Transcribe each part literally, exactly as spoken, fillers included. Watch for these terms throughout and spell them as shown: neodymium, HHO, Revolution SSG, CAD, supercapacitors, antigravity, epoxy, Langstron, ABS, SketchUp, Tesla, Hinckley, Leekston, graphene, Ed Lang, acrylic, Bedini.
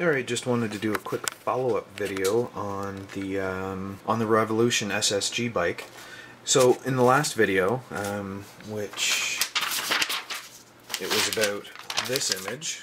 Alright, just wanted to do a quick follow-up video on the um, on the Revolution S S G bike. So in the last video, um, which it was about this image,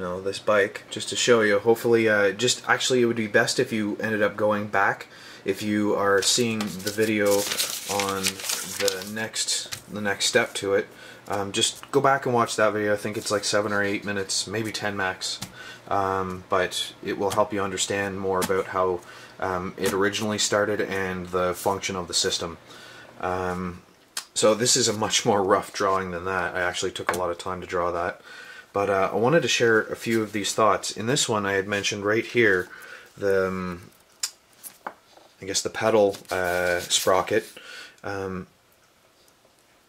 no, this bike, just to show you. Hopefully, uh, just actually, it would be best if you ended up going back if you are seeing the video on the next the next step to it. Um, just go back and watch that video. I think it's like seven or eight minutes, maybe ten max, um, but it will help you understand more about how um, it originally started and the function of the system. Um, so this is a much more rough drawing than that. I actually took a lot of time to draw that, but uh, I wanted to share a few of these thoughts. In this one, I had mentioned right here the, um, I guess the pedal uh, sprocket. Um,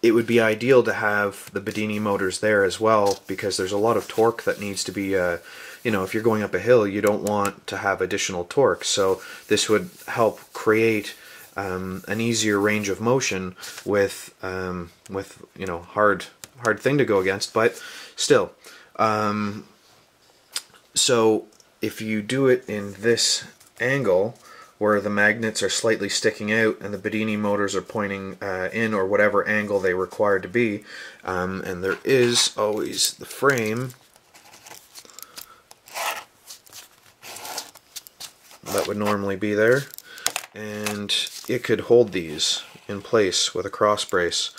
It would be ideal to have the Bedini motors there as well, because there's a lot of torque that needs to be, uh, you know, if you're going up a hill, you don't want to have additional torque. So this would help create um, an easier range of motion with, um, with you know, hard, hard thing to go against, but still. Um, so if you do it in this angle, where the magnets are slightly sticking out and the Bedini motors are pointing uh, in, or whatever angle they require to be, um, and there is always the frame that would normally be there, and it could hold these in place with a cross brace.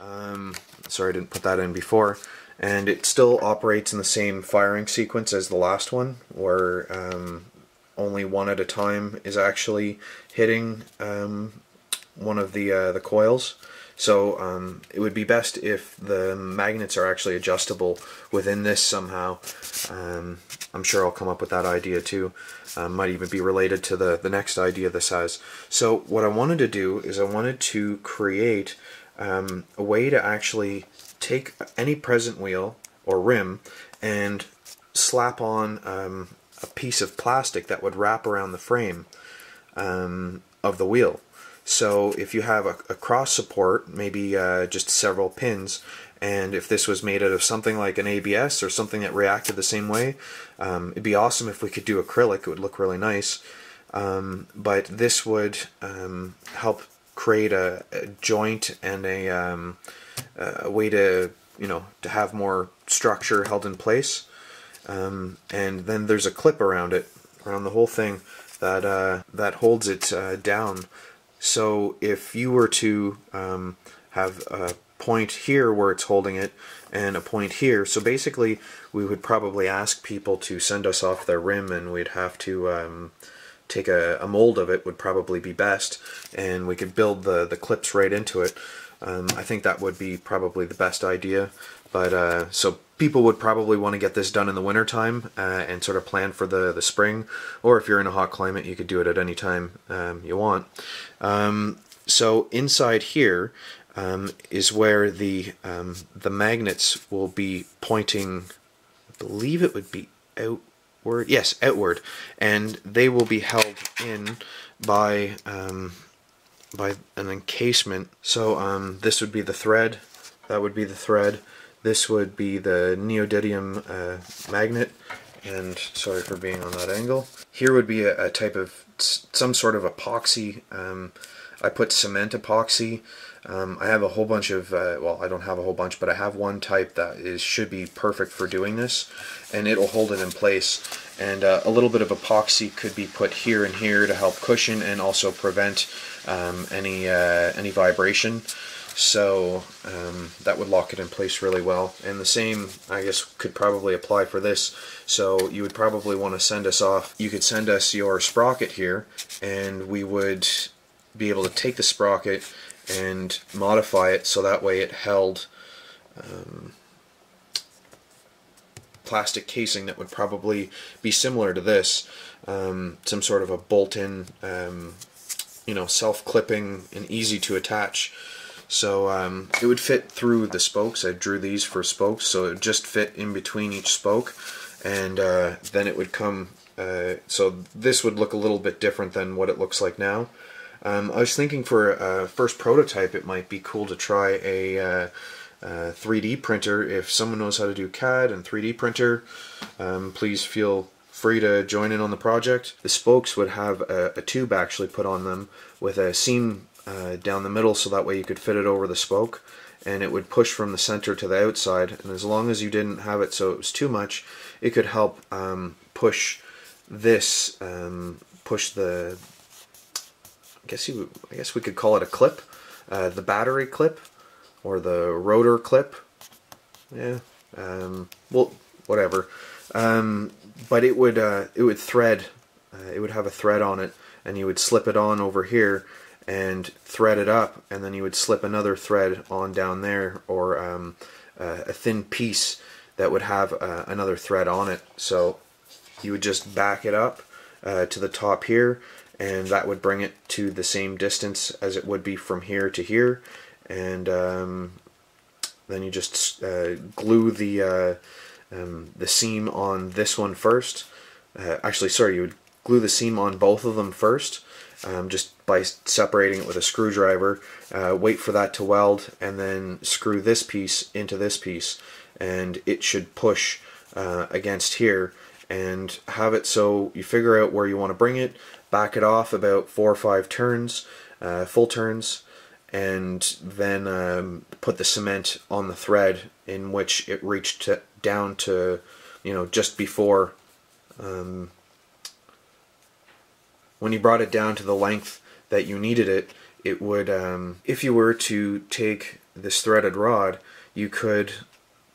Um, sorry, I didn't put that in before. And it still operates in the same firing sequence as the last one, where um, only one at a time is actually hitting um, one of the uh, the coils. So um, it would be best if the magnets are actually adjustable within this somehow. Um, I'm sure I'll come up with that idea too. Uh, might even be related to the, the next idea this has. So what I wanted to do is I wanted to create um, a way to actually take any present wheel or rim and slap on um, a piece of plastic that would wrap around the frame um, of the wheel. So if you have a, a cross support, maybe uh, just several pins, and if this was made out of something like an A B S or something that reacted the same way, um, it'd be awesome if we could do acrylic. It would look really nice. Um, but this would um, help create a, a joint and a, um, a way to, you know, to have more structure held in place. Um, and then there's a clip around it, around the whole thing, that uh, that holds it uh, down. So if you were to um, have a point here where it's holding it, and a point here, so basically we would probably ask people to send us off their rim, and we'd have to um, take a, a mold of it, would probably be best, and we could build the, the clips right into it. Um, I think that would be probably the best idea. But uh, so people would probably want to get this done in the winter time uh, and sort of plan for the the spring. Or if you're in a hot climate, you could do it at any time um, you want. Um, so inside here um, is where the um, the magnets will be pointing. I believe it would be outward. Yes, outward, and they will be held in by um, by an encasement. So um, this would be the thread. That would be the thread. This would be the neodymium uh, magnet, and sorry for being on that angle. Here would be a, a type of, some sort of epoxy. Um, I put cement epoxy. Um, I have a whole bunch of, uh, well, I don't have a whole bunch, but I have one type that is should be perfect for doing this, and it'll hold it in place. And uh, a little bit of epoxy could be put here and here to help cushion and also prevent um, any uh, any vibration. So um, that would lock it in place really well, and the same I guess could probably apply for this. So you would probably want to send us off, you could send us your sprocket here, and we would be able to take the sprocket and modify it so that way it held um, plastic casing that would probably be similar to this, um, some sort of a bolt-in, um, you know, self-clipping and easy to attach. So um, it would fit through the spokes. I drew these for spokes, so it would just fit in between each spoke, and uh, then it would come, uh, so this would look a little bit different than what it looks like now. Um, I was thinking for a first prototype it might be cool to try a, uh, uh, three D printer. If someone knows how to do C A D and three D printer, um, please feel free to join in on the project. The spokes would have a, a tube actually put on them with a seam uh, down the middle, so that way you could fit it over the spoke, and it would push from the center to the outside, and as long as you didn't have it so it was too much, it could help um, push this, um, push the, I guess, you, I guess we could call it a clip, uh, the battery clip, or the rotor clip, yeah, um, well, whatever, um, but it would, uh, it would thread, uh, it would have a thread on it, and you would slip it on over here, and thread it up, and then you would slip another thread on down there, or um, uh, a thin piece that would have uh, another thread on it. So you would just back it up uh, to the top here, and that would bring it to the same distance as it would be from here to here, and um, then you just uh, glue the uh, um, the seam on this one first. Uh, actually, sorry, you would glue the seam on both of them first, um, just by separating it with a screwdriver. Uh, wait for that to weld, and then screw this piece into this piece, and it should push uh, against here, and have it so you figure out where you want to bring it, back it off about four or five turns, uh, full turns, and then um, put the cement on the thread in which it reached to, down to, you know, just before, um, when you brought it down to the length that you needed it, it would, um, if you were to take this threaded rod, you could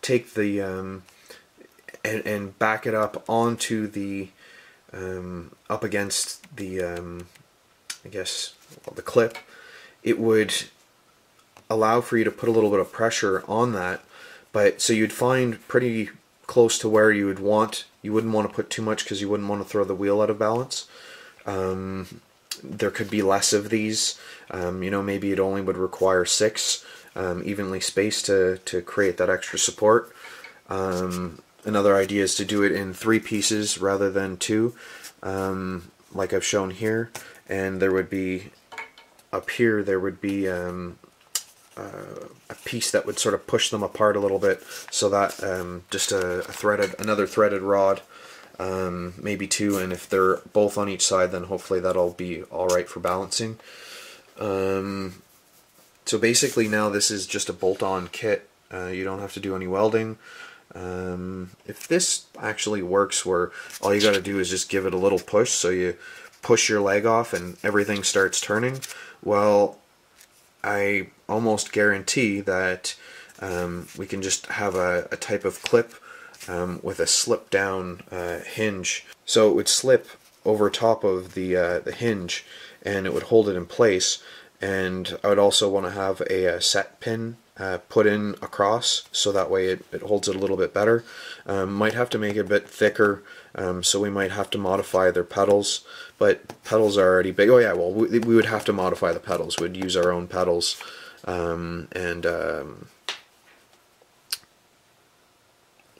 take the, um, and, and back it up onto the, um, up against the, um, I guess, well, the clip. It would allow for you to put a little bit of pressure on that, but so you'd find pretty close to where you would want, you wouldn't want to put too much because you wouldn't want to throw the wheel out of balance. Um, there could be less of these, um, you know, maybe it only would require six, um, evenly spaced to, to create that extra support. Um, Another idea is to do it in three pieces rather than two, um, like I've shown here. And there would be, up here, there would be um, uh, a piece that would sort of push them apart a little bit, so that um, just a, a threaded, another threaded rod, um, maybe two, and if they're both on each side, then hopefully that'll be alright for balancing. Um, so basically now this is just a bolt-on kit. Uh, you don't have to do any welding. Um, if this actually works, where all you gotta do is just give it a little push, so you push your leg off and everything starts turning, well, I almost guarantee that um, we can just have a, a type of clip um, with a slip down uh, hinge. So it would slip over top of the, uh, the hinge, and it would hold it in place, and I would also want to have a, a set pin Uh, put in across, so that way it, it holds it a little bit better. Um, might have to make it a bit thicker, um, so we might have to modify their pedals, but pedals are already big. Oh yeah, well, we, we would have to modify the pedals. We'd use our own pedals, um, and um,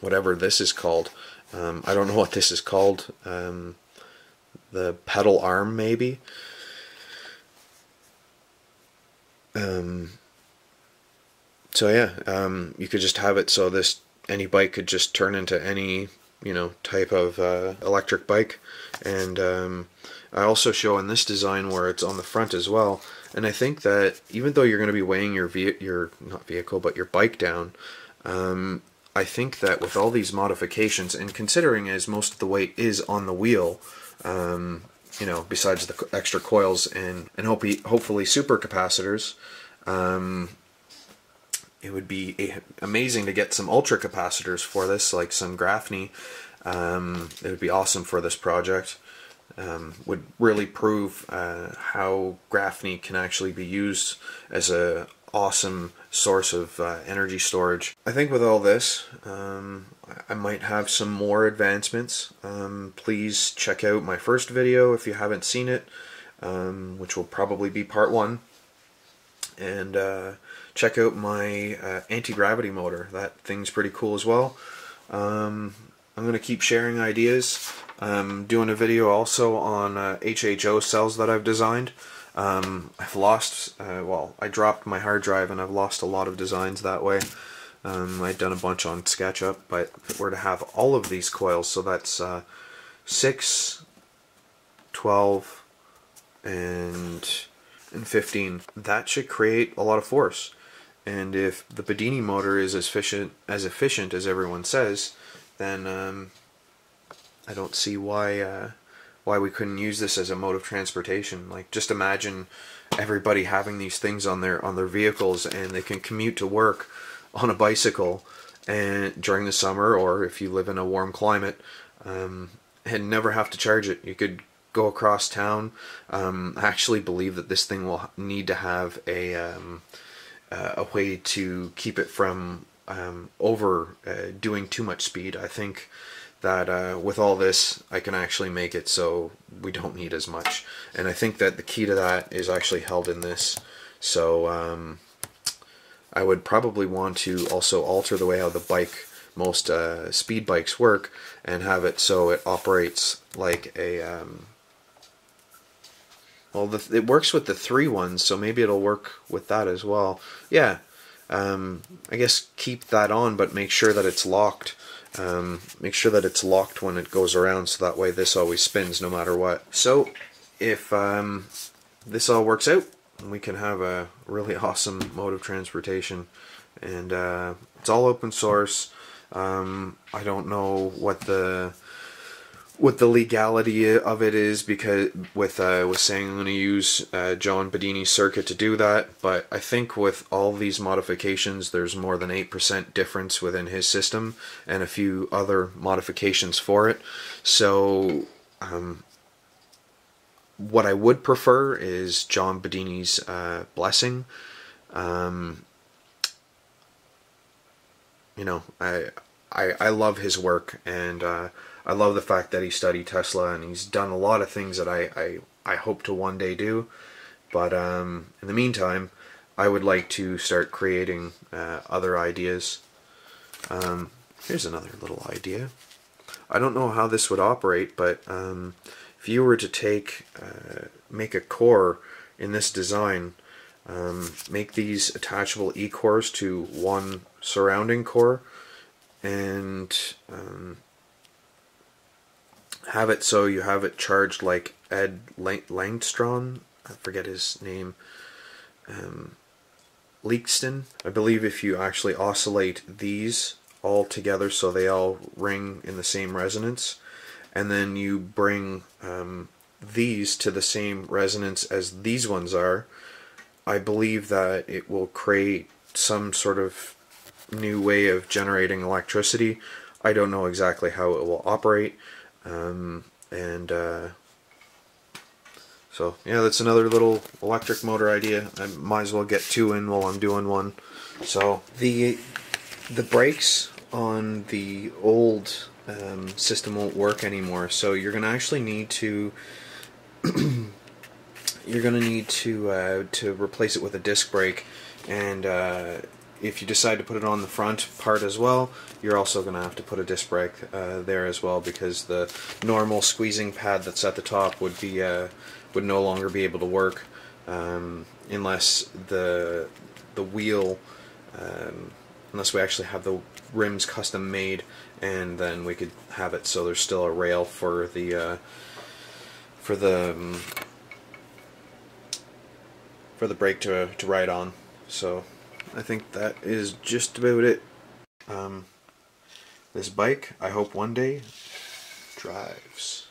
whatever this is called. Um, I don't know what this is called. Um, the pedal arm, maybe? Um... So yeah, um, you could just have it so this, any bike could just turn into any, you know, type of uh, electric bike. And um, I also show in this design where it's on the front as well. And I think that even though you're going to be weighing your, ve your not vehicle, but your bike down, um, I think that with all these modifications, and considering as most of the weight is on the wheel, um, you know, besides the extra coils and, and hope hopefully supercapacitors, um, it would be amazing to get some ultra capacitors for this, like some graphene. Um, it would be awesome for this project. Um, would really prove uh, how graphene can actually be used as an awesome source of uh, energy storage. I think with all this, um, I might have some more advancements. Um, please check out my first video if you haven't seen it, um, which will probably be part one. And uh, check out my uh, anti-gravity motor. That thing's pretty cool as well. Um, I'm going to keep sharing ideas. I'm doing a video also on uh, H H O cells that I've designed. Um, I've lost, uh, well, I dropped my hard drive and I've lost a lot of designs that way. Um, I've done a bunch on SketchUp, but if we're to have all of these coils, so that's uh, six, twelve, and, and fifteen, that should create a lot of force. And if the Bedini motor is as efficient as efficient as everyone says, then um, I don't see why uh, why we couldn't use this as a mode of transportation. Like, just imagine everybody having these things on their on their vehicles, and they can commute to work on a bicycle and during the summer, or if you live in a warm climate, um, and never have to charge it. You could go across town. Um, I actually believe that this thing will need to have a um, Uh, a way to keep it from um, over uh, doing too much speed. I think that uh, with all this I can actually make it so we don't need as much, and I think that the key to that is actually held in this. So um, I would probably want to also alter the way how the bike, most uh, speed bikes work, and have it so it operates like a um, well, the, it works with the three ones, so maybe it'll work with that as well. Yeah, um, I guess keep that on, but make sure that it's locked. Um, make sure that it's locked when it goes around, so that way this always spins no matter what. So, if um, this all works out, we can have a really awesome mode of transportation. And uh, it's all open source. Um, I don't know what the... what the legality of it is, because with uh, with saying I'm going to use uh, John Bedini's circuit to do that, but I think with all these modifications there's more than eight percent difference within his system and a few other modifications for it. So um, what I would prefer is John Bedini's uh, blessing. Um, you know, I, I, I love his work, and uh, I love the fact that he studied Tesla, and he's done a lot of things that I, I, I hope to one day do. But um, in the meantime, I would like to start creating uh, other ideas. Um, here's another little idea. I don't know how this would operate, but um, if you were to take, uh, make a core in this design, um, make these attachable e-cores to one surrounding core, and... Um, have it so you have it charged like Ed Lang Langstron, I forget his name, um, Leekston. I believe if you actually oscillate these all together so they all ring in the same resonance, and then you bring um, these to the same resonance as these ones are, I believe that it will create some sort of new way of generating electricity. I don't know exactly how it will operate. Um, and uh, so yeah, that's another little electric motor idea. I might as well get two in while I'm doing one. So the the brakes on the old um, system won't work anymore, so you're gonna actually need to you're gonna need to uh, to replace it with a disc brake. And uh, if you decide to put it on the front part as well, you're also going to have to put a disc brake uh, there as well, because the normal squeezing pad that's at the top would be uh, would no longer be able to work um, unless the the wheel um, unless we actually have the rims custom made, and then we could have it so there's still a rail for the uh, for the um, for the brake to to ride on. So I think that is just about it. Um, this bike, I hope one day, drives.